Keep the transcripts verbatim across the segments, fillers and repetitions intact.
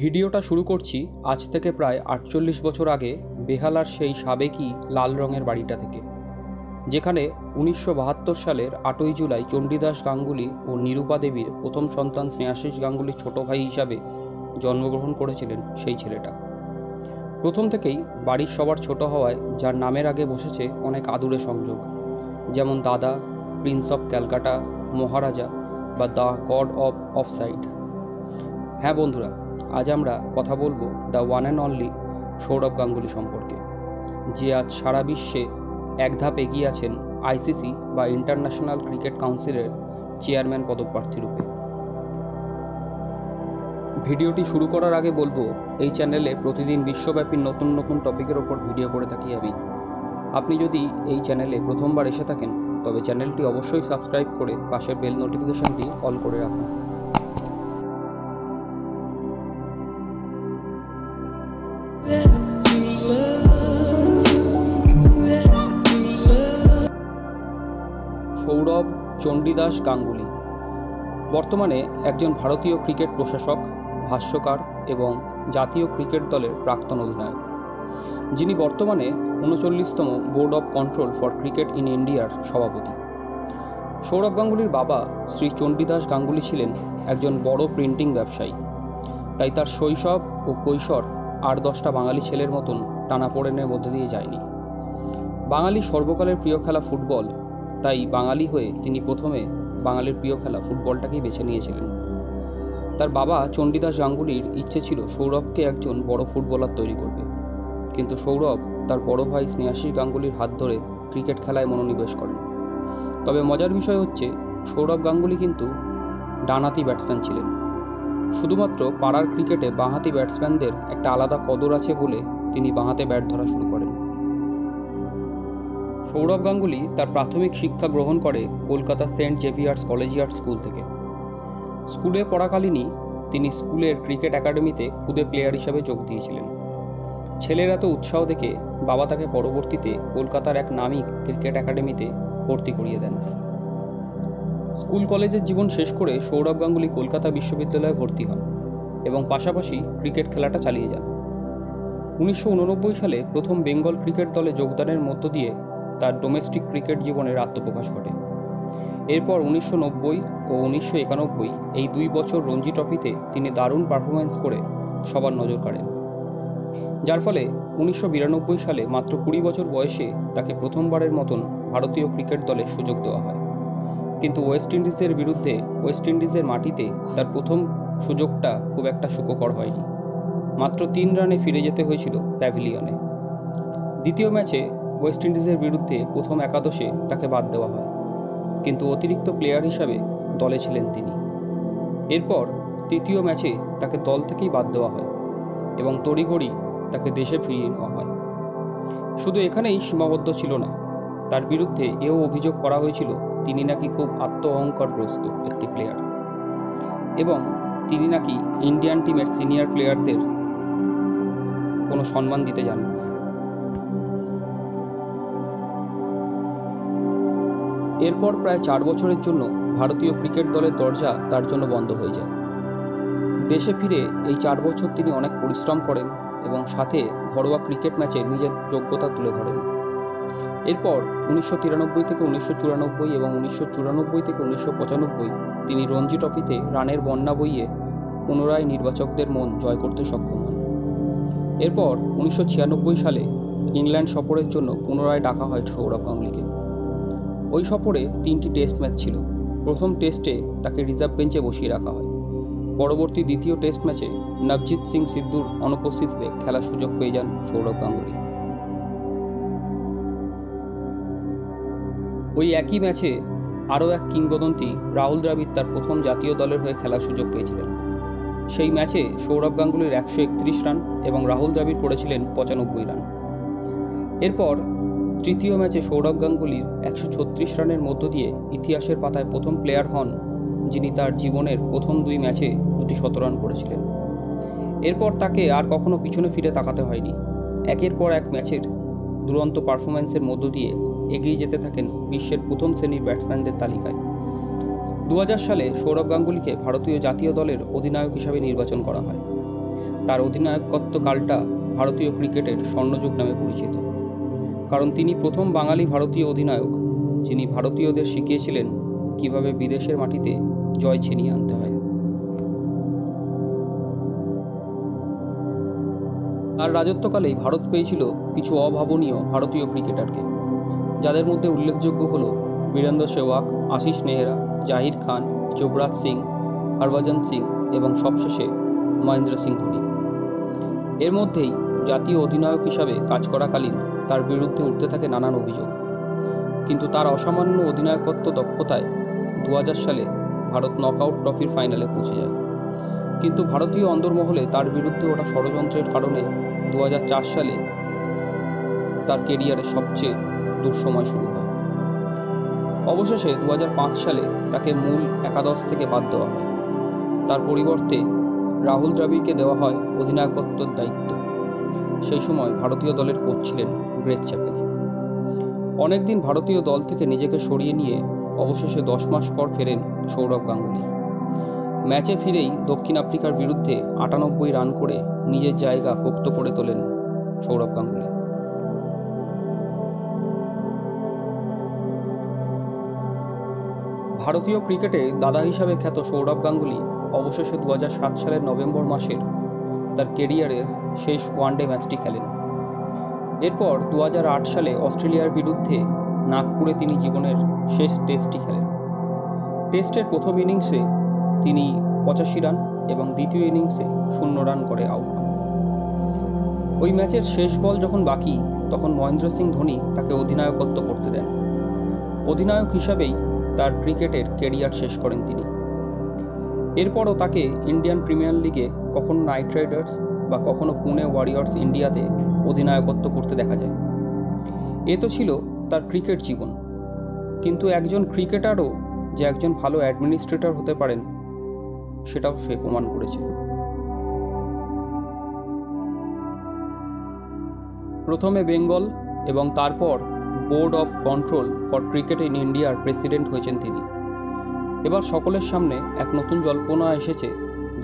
ভিডিওটা শুরু করছি আজ থেকে প্রায় আটচল্লিশ বছর আগে বেহালার সেই সাবেকি লাল রঙের বাড়িটা থেকে, যেখানে উনিশশো বাহাত্তর সালের আটই জুলাই চণ্ডীদাস গাঙ্গুলি ও নিরূপা দেবীর প্রথম সন্তান স্নেহাশিস গাঙ্গুলির ছোট ভাই হিসাবে জন্মগ্রহণ করেছিলেন সেই ছেলেটা। প্রথম থেকেই বাড়ির সবার ছোট হওয়ায় যার নামের আগে বসেছে অনেক আদুরে সংযোগ, যেমন দাদা, প্রিন্স অফ ক্যালকাটা, মহারাজা বা দ্য গড অফ অফসাইড। হ্যাঁ বন্ধুরা, আজ আমরা কথা বলবো the one and only Sourav Ganguly সম্পর্কে, যে আজ সারা বিশ্বে এক ধাপ এগিয়ে আছেন আইসিসি বা ইন্টারন্যাশনাল ক্রিকেট কাউন্সিলের চেয়ারম্যান পদপ্রার্থী রূপে। ভিডিওটি শুরু করার আগে বলবো, এই চ্যানেলে প্রতিদিন বিশ্বব্যাপী নতুন নতুন টপিকের ওপর ভিডিও করে থাকি আমি। আপনি যদি এই চ্যানেলে প্রথমবার এসে থাকেন তবে চ্যানেলটি অবশ্যই সাবস্ক্রাইব করে পাশের বেল নোটিফিকেশনটি অল করে রাখুন। সৌরভ চণ্ডীদাস গাঙ্গুলি বর্তমানে একজন ভারতীয় ক্রিকেট প্রশাসক, ভাষ্যকার এবং জাতীয় ক্রিকেট দলের প্রাক্তন অধিনায়ক, যিনি বর্তমানে ঊনচল্লিশতম board of control for cricket in ইন্ডিয়ার সভাপতি। সৌরভ গাঙ্গুলির বাবা শ্রী চণ্ডীদাস গাঙ্গুলি ছিলেন একজন বড় প্রিন্টিং ব্যবসায়ী, তাই তার শৈশব ও কৈশোর আর দশটা বাঙালি ছেলের মতন টানাপোড়েনের মধ্যে দিয়ে যায়নি। বাঙালি সর্বকালের প্রিয় খেলা ফুটবল, তাই বাঙালি হয়ে তিনি প্রথমে বাঙালির প্রিয় খেলা ফুটবলটাকেই বেছে নিয়েছিলেন। তার বাবা চণ্ডীদাস গাঙ্গুলির ইচ্ছে ছিল সৌরভকে একজন বড় ফুটবলার তৈরি করবে, কিন্তু সৌরভ তার বড় ভাই স্নেহাশিস গাঙ্গুলির হাত ধরে ক্রিকেট খেলায় মনোনিবেশ করেন। তবে মজার বিষয় হচ্ছে, সৌরভ গাঙ্গুলি কিন্তু ডানহাতি ব্যাটসম্যান ছিলেন। শুধুমাত্র পাড়ার ক্রিকেটে বাঁহাতি ব্যাটসম্যানদের একটা আলাদা কদর আছে বলে তিনি বাঁহাতে ব্যাট ধরা শুরু করেন। সৌরভ গাঙ্গুলি তার প্রাথমিক শিক্ষা গ্রহণ করে Kolkata saint Xavier's collegiate school থেকে। স্কুলে পড়াকালীনই তিনি স্কুলের ক্রিকেট একাডেমিতে খুদে প্লেয়ার হিসাবে যোগ দিয়েছিলেন। ছেলের এত উৎসাহ দেখে বাবা তাকে পরবর্তীতে কলকাতার এক নামী ক্রিকেট একাডেমিতে ভর্তি করিয়ে দেন। স্কুল কলেজের জীবন শেষ করে সৌরভ গাঙ্গুলি কলকাতা বিশ্ববিদ্যালয়ে ভর্তি হন এবং পাশাপাশি ক্রিকেট খেলাটা চালিয়ে যান। উনিশশো উননব্বই সালে প্রথম বেঙ্গল ক্রিকেট দলে যোগদানের মধ্য দিয়ে তার ডোমেস্টিক ক্রিকেট জীবনের আত্মপ্রকাশ ঘটে। এরপর উনিশশো নব্বই ও উনিশশো একানব্বই এই দুই বছর রঞ্জি ট্রফিতে তিনি দারুণ পারফরমেন্স করে সবার নজর কাড়েন, যার ফলে উনিশশো বিরানব্বই সালে মাত্র কুড়ি বছর বয়সে তাকে প্রথমবারের মতন ভারতীয় ক্রিকেট দলে সুযোগ দেওয়া হয়। কিন্তু ওয়েস্ট ইন্ডিজের বিরুদ্ধে ওয়েস্ট ইন্ডিজের মাটিতে তার প্রথম সুযোগটা খুব একটা সুখকর হয়নি, মাত্র তিন রানে ফিরে যেতে হয়েছিল প্যাভিলিয়নে। দ্বিতীয় ম্যাচে ওয়েস্ট ইন্ডিজের বিরুদ্ধে প্রথম একাদশে তাকে বাদ দেওয়া হয়, কিন্তু অতিরিক্ত প্লেয়ার হিসাবে দলে ছিলেন তিনি। এরপর তৃতীয় ম্যাচে তাকে দল থেকেই বাদ দেওয়া হয় এবং তড়িঘড়ি তাকে দেশে ফিরিয়ে নেওয়া হয়। শুধু এখানেই সীমাবদ্ধ ছিল না, তার বিরুদ্ধে এও অভিযোগ করা হয়েছিল তিনি নাকি খুব আত্ম অহংকারগ্রস্ত একটি প্লেয়ার এবং তিনি নাকি ইন্ডিয়ান টিমের সিনিয়র প্লেয়ারদের কোনো সম্মান দিতে জানেন না। এরপর প্রায় চার বছরের জন্য ভারতীয় ক্রিকেট দলের দরজা তার জন্য বন্ধ হয়ে যায়। দেশে ফিরে এই চার বছর তিনি অনেক পরিশ্রম করেন এবং সাথে ঘরোয়া ক্রিকেট ম্যাচে নিজের যোগ্যতা তুলে ধরেন। এরপর উনিশশো তিরানব্বই থেকে উনিশশো চুরানব্বই এবং উনিশশো চুরানব্বই থেকে উনিশশো পঁচানব্বই তিনি রঞ্জি ট্রফিতে রানের বন্যা বইয়ে পুনরায় নির্বাচকদের মন জয় করতে সক্ষম হন। এরপর উনিশশো ছিয়ানব্বই সালে ইংল্যান্ড সফরের জন্য পুনরায় ডাকা হয় সৌরভ গাঙ্গুলিকে। ওই সফরে তিনটি টেস্ট ম্যাচ ছিল। প্রথম টেস্টে তাকে রিজার্ভ বেঞ্চে বসিয়ে রাখা হয়। পরবর্তী দ্বিতীয় টেস্ট ম্যাচে নবজিৎ সিং সিদ্ধুর অনুপস্থিতিতে খেলার সুযোগ পেয়ে যান সৌরভ গাঙ্গুলি। ওই একই ম্যাচে আরও এক কিংবদন্তি রাহুল দ্রাবিদ তার প্রথম জাতীয় দলের হয়ে খেলার সুযোগ পেয়েছিলেন। সেই ম্যাচে সৌরভ গাঙ্গুলির একশো একত্রিশ রান এবং রাহুল দ্রাবিড় করেছিলেন পঁচানব্বই রান। এরপর তৃতীয় ম্যাচে সৌরভ গাঙ্গুলির একশো ছত্রিশ রানের মধ্য দিয়ে ইতিহাসের পাতায় প্রথম প্লেয়ার হন যিনি তার জীবনের প্রথম দুই ম্যাচে দুটি শতরান করেছিলেন। এরপর তাকে আর কখনো পিছনে ফিরে তাকাতে হয়নি। একের পর এক ম্যাচের দুরন্ত পারফরম্যান্সের মধ্য দিয়ে এগিয়ে যেতে থাকেন বিশ্বের প্রথম শ্রেণীর ব্যাটসম্যানদের তালিকায়। দু হাজার সালে সৌরভ গাঙ্গুলিকে ভারতীয় জাতীয় দলের অধিনায়ক হিসাবে নির্বাচন করা হয়। তার অধিনায়কত্বকালটা ভারতীয় ক্রিকেটের স্বর্ণযুগ নামে পরিচিত, কারণ তিনি প্রথম বাঙালি ভারতীয় অধিনায়ক যিনি ভারতীয়দের শিখিয়েছিলেন কিভাবে বিদেশের মাটিতে জয় ছিনিয়ে আনতে হয়। আর রাজত্বকালেই ভারত পেয়েছিল কিছু অভাবনীয় ভারতীয় ক্রিকেটারকে, যাদের মধ্যে উল্লেখযোগ্য হল বীরেন্দ্র সেহওয়াগ, আশিস নেহরা, জাহির খান, যুবরাজ সিং, হরভজন সিং এবং সবশেষে মহেন্দ্র সিং ধোনি। এর মধ্যেই জাতীয় অধিনায়ক হিসাবে কাজ করাকালীন তার বিরুদ্ধে উঠতে থাকে নানান অভিযোগ, কিন্তু তার অসামান্য অধিনায়কত্ব দক্ষতায় দু হাজার সালে ভারত নকআউট ট্রফির ফাইনালে পৌঁছে যায়। কিন্তু ভারতীয় অন্দরমহলে তার বিরুদ্ধে ওঠা ষড়যন্ত্রের কারণে দু হাজার চার সালে তার কেরিয়ারের সবচেয়ে দুঃসময় শুরু হয়। অবশেষে দু হাজার পাঁচ সালে তাকে মূল একাদশ থেকে বাদ দেওয়া হয়। তার পরিবর্তে রাহুল দ্রাবিড়কে দেওয়া হয় অধিনায়কত্বর দায়িত্ব। সেই সময় ভারতীয় দলের কোচ ছিলেন গ্রেগ চ্যাপেল। অনেকদিন ভারতীয় দল থেকে নিজেকে সরিয়ে নিয়ে অবশেষে দশ মাস পর ফেরেন সৌরভ গাঙ্গুলি। ম্যাচে ফিরেই দক্ষিণ আফ্রিকার বিরুদ্ধে আটানব্বই রান করে নিজের জায়গা পোক্ত করে তোলেন সৌরভ গাঙ্গুলি। ভারতীয় ক্রিকেটে দাদা হিসাবে খ্যাত সৌরভ গাঙ্গুলি অবশেষে দু হাজার সাত সালের নভেম্বর মাসের তার কেরিয়ারের শেষ ওয়ানডে ম্যাচটি খেলেন। এরপর দু হাজার আট সালে অস্ট্রেলিয়ার বিরুদ্ধে নাগপুরে তিনি জীবনের শেষ টেস্টটি খেলেন। টেস্টের প্রথম ইনিংসে তিনি পঁচাশি রান এবং দ্বিতীয় ইনিংসে শূন্য রান করে আউট হন। ওই ম্যাচের শেষ বল যখন বাকি, তখন মহেন্দ্র সিং ধোনি তাকে অধিনায়কত্ব করতে দেন। অধিনায়ক হিসাবেই তার ক্রিকেটের কেরিয়ার শেষ করেন তিনি। এরপরও তাকে ইন্ডিয়ান প্রিমিয়ার লিগে কখনো নাইট রাইডার্স বা কখনো পুনে ওয়ারিয়র্স ইন্ডিয়াতে অধিনায়কত্ব করতে দেখা যায়। এ তো ছিল তার ক্রিকেট জীবন, কিন্তু একজন ক্রিকেটারও যে একজন ভালো অ্যাডমিনিস্ট্রেটর হতে পারেন সেটাও সে প্রমাণ করেছে। প্রথমে বেঙ্গল এবং তারপর board of control for cricket in ইন্ডিয়ার প্রেসিডেন্ট হয়েছেন তিনি। এবার সকলের সামনে এক নতুন জল্পনা এসেছে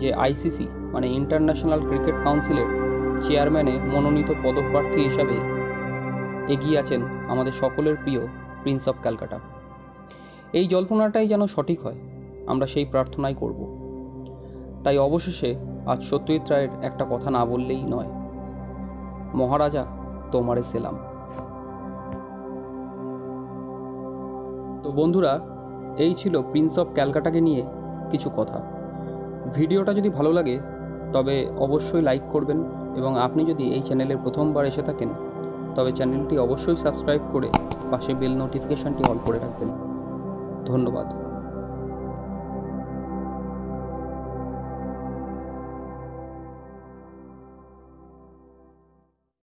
যে আইসিসি মানে ইন্টারন্যাশনাল ক্রিকেট কাউন্সিলের চেয়ারম্যানে মনোনীত পদপ্রার্থী হিসাবে এগিয়ে আছেন আমাদের সকলের প্রিয় প্রিন্স অফ ক্যালকাটা। এই জল্পনাটাই যেন সঠিক হয়, আমরা সেই প্রার্থনাই করব। তাই অবশেষে আজ সত্যজিৎ রায়ের একটা কথা না বললেই নয়, মহারাজা তোমারে সেলাম। তো বন্ধুরা, এই ছিল প্রিন্স অফ ক্যালকাটাকে নিয়ে কিছু কথা। ভিডিওটা যদি ভালো লাগে তবে অবশ্যই লাইক করবেন, এবং আপনি যদি এই চ্যানেলে প্রথমবার এসে থাকেন তবে চ্যানেলটি অবশ্যই সাবস্ক্রাইব করে পাশে বেল নোটিফিকেশনটি অন করে রাখবেন। ধন্যবাদ।